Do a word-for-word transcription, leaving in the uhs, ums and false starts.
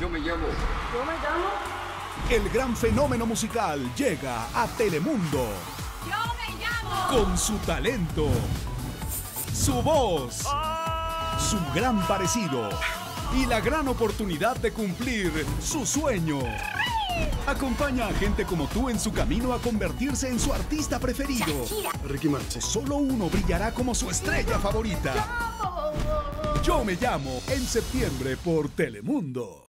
Yo me llamo. Yo me llamo. El gran fenómeno musical llega a Telemundo. Yo me llamo. Con su talento, su voz, oh. su gran parecido y la gran oportunidad de cumplir su sueño. Acompaña a gente como tú en su camino a convertirse en su artista preferido. Ricky Martin. Solo uno brillará como su estrella favorita. Yo me llamo, en septiembre por Telemundo.